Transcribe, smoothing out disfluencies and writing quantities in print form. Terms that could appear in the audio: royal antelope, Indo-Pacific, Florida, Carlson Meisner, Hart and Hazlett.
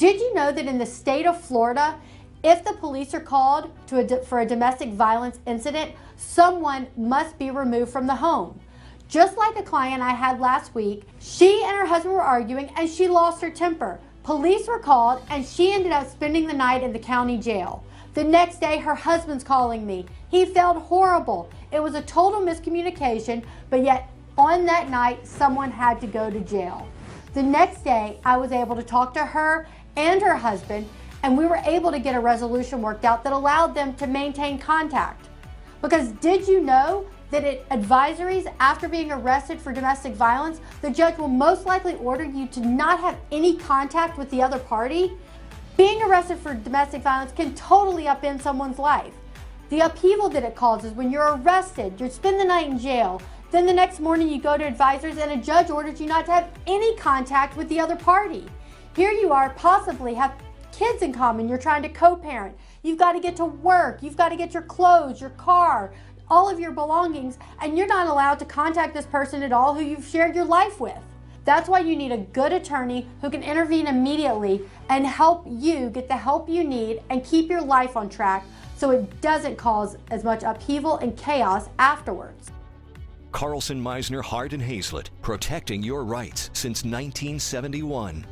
Did you know that in the state of Florida, if the police are called for a domestic violence incident, someone must be removed from the home? Just like the client I had last week, she and her husband were arguing and she lost her temper. Police were called and she ended up spending the night in the county jail. The next day, her husband's calling me. He felt horrible. It was a total miscommunication, but yet on that night, someone had to go to jail. The next day, I was able to talk to her and her husband, and we were able to get a resolution worked out that allowed them to maintain contact. Because did you know that at advisories after being arrested for domestic violence, the judge will most likely order you to not have any contact with the other party? Being arrested for domestic violence can totally upend someone's life. The upheaval that it causes when you're arrested, you spend the night in jail, then the next morning you go to advisories and a judge orders you not to have any contact with the other party. Here you are, possibly have kids in common, you're trying to co-parent, you've got to get to work, you've got to get your clothes, your car, all of your belongings, and you're not allowed to contact this person at all who you've shared your life with. That's why you need a good attorney who can intervene immediately and help you get the help you need and keep your life on track so it doesn't cause as much upheaval and chaos afterwards. Carlson Meisner, Hart and Hazlett, protecting your rights since 1971.